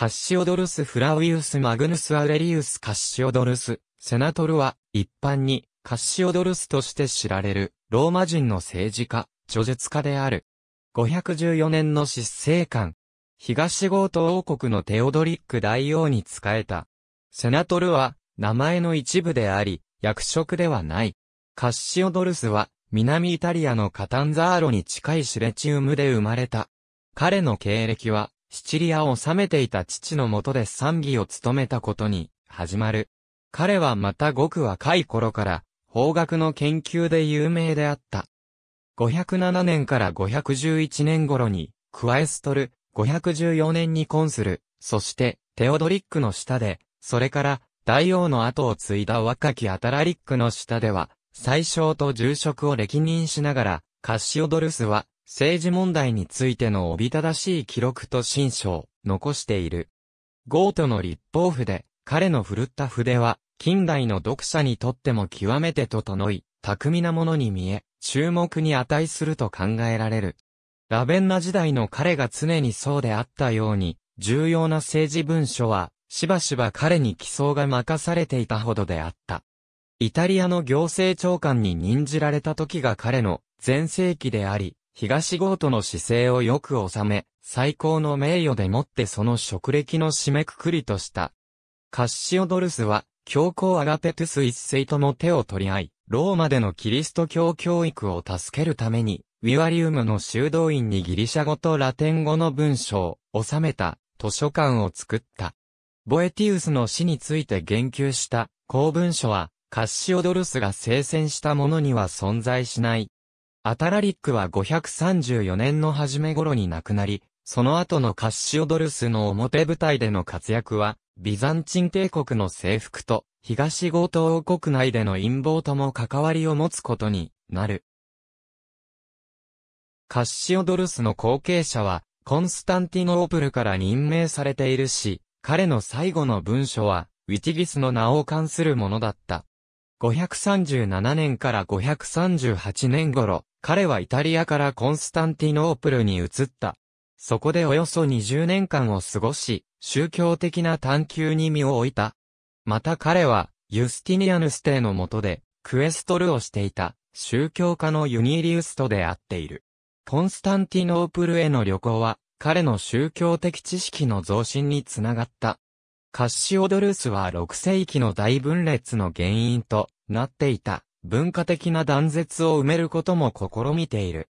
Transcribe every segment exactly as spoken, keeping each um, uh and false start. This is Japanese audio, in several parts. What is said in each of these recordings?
カッシオドルス・フラウィウス・マグヌス・アウレリウス・カッシオドルス・セナトルは、一般に、カッシオドルスとして知られる、ローマ人の政治家、叙述家である。ごひゃくじゅうよねんの執政官。東ゴート王国のテオドリック大王に仕えた。セナトルは、名前の一部であり、役職ではない。カッシオドルスは、南イタリアのカタンザーロに近いシレチウムで生まれた。彼の経歴は、シチリアを治めていた父の下で参議を務めたことに、始まる。彼はまたごく若い頃から、法学の研究で有名であった。ごひゃくななねんからごひゃくじゅういちねん頃に、クワエストル、ごひゃくじゅうよねんにコンスル、そして、テオドリックの下で、それから、大王の後を継いだ若きアタラリックの下では、宰相と重職を歴任しながら、カッシオドルスは、政治問題についてのおびただしい記録と親書を残している。ゴートの立法府で彼の振るった筆は近代の読者にとっても極めて整い、巧みなものに見え、注目に値すると考えられる。ラヴェンナ時代の彼が常にそうであったように、重要な政治文書はしばしば彼に起草が任されていたほどであった。イタリアの行政長官に任じられた時が彼の全盛期であり、東ゴートの姿勢をよく収め、最高の名誉でもってその職歴の締めくくりとした。カッシオドルスは、教皇アガペトゥス一世とも手を取り合い、ローマでのキリスト教教育を助けるために、ウィワリウムの修道院にギリシャ語とラテン語の文書を収めた図書館を作った。ボエティウスの死について言及した公文書は、カッシオドルスが聖戦したものには存在しない。アタラリックはごひゃくさんじゅうよねんの初め頃に亡くなり、その後のカッシオドルスの表舞台での活躍は、ビザンチン帝国の征服と、東ゴート王国内での陰謀とも関わりを持つことになる。カッシオドルスの後継者は、コンスタンティノープルから任命されているし、彼の最後の文書は、ウィティギスの名を冠するものだった。ごひゃくさんじゅうななねんからごひゃくさんじゅうはちねん頃、彼はイタリアからコンスタンティノープルに移った。そこでおよそにじゅうねんかんを過ごし、宗教的な探求に身を置いた。また彼は、ユスティニアヌス帝の下で、クエストルをしていた、宗教家のユニーリウスと出会っている。コンスタンティノープルへの旅行は、彼の宗教的知識の増進につながった。カッシオドルスはろくせいきの大分裂の原因となっていた文化的な断絶を埋めることも試みている。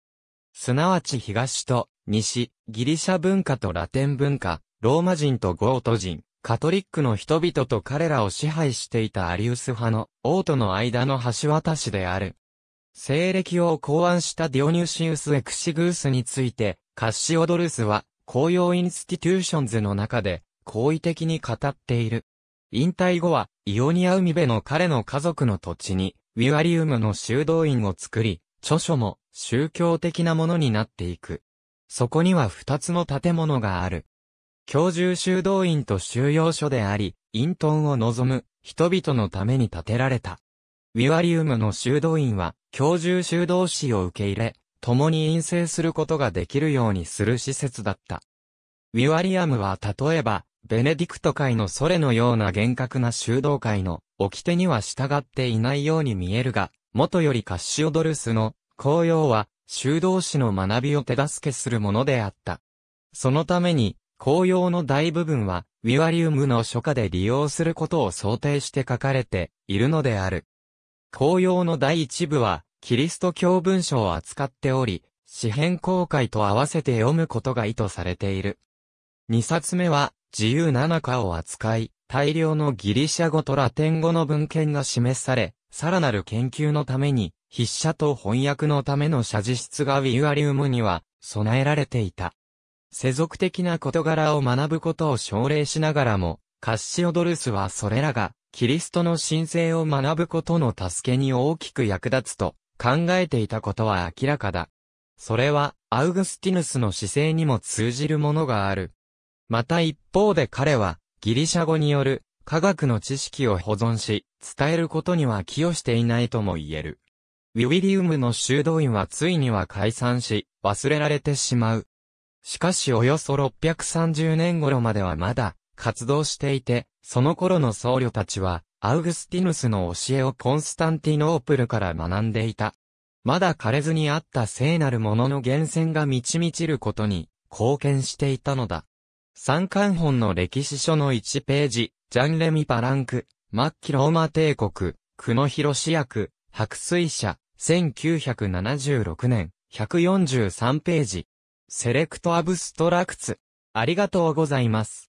すなわち東と西、ギリシャ文化とラテン文化、ローマ人とゴート人、カトリックの人々と彼らを支配していたアリウス派の王との間の橋渡しである。西暦を考案したディオニュシウス・エクシグウスについて、カッシオドルスは公用インスティテューションズの中で、好意的に語っている。引退後は、イオニア海辺の彼の家族の土地に、ウィワリウムの修道院を作り、著書も宗教的なものになっていく。そこには二つの建物がある。教従修道院と収容所であり、隠遁を望む人々のために建てられた。ウィワリウムの修道院は、教従修道士を受け入れ、共に陰性することができるようにする施設だった。ウィワリアムは例えば、ベネディクト会のソレのような厳格な修道会の掟には従っていないように見えるが、もとよりカッシオドルスの功用は修道士の学びを手助けするものであった。そのために、功用の大部分はウィワリウムの書家で利用することを想定して書かれているのである。功用の第一部はキリスト教文書を扱っており、詩編公開と合わせて読むことが意図されている。二冊目は、自由七科を扱い、大量のギリシャ語とラテン語の文献が示され、さらなる研究のために、筆者と翻訳のための写実室がウィワリウムには備えられていた。世俗的な事柄を学ぶことを奨励しながらも、カッシオドルスはそれらが、キリストの神聖を学ぶことの助けに大きく役立つと考えていたことは明らかだ。それは、アウグスティヌスの姿勢にも通じるものがある。また一方で彼は、ギリシャ語による科学の知識を保存し、伝えることには寄与していないとも言える。ウィワリウムの修道院はついには解散し、忘れられてしまう。しかしおよそろっぴゃくさんじゅうねん頃まではまだ活動していて、その頃の僧侶たちは、アウグスティヌスの教えをコンスタンティノープルから学んでいた。まだ枯れずにあった聖なるものの源泉が満ち満ちることに貢献していたのだ。三巻本の歴史書のいちページ、ジャン・レミ・パランク、末期ローマ帝国、久野弘役、白水社、せんきゅうひゃくななじゅうろくねん、ひゃくよんじゅうさんページ。セレクトアブストラクツ。ありがとうございます。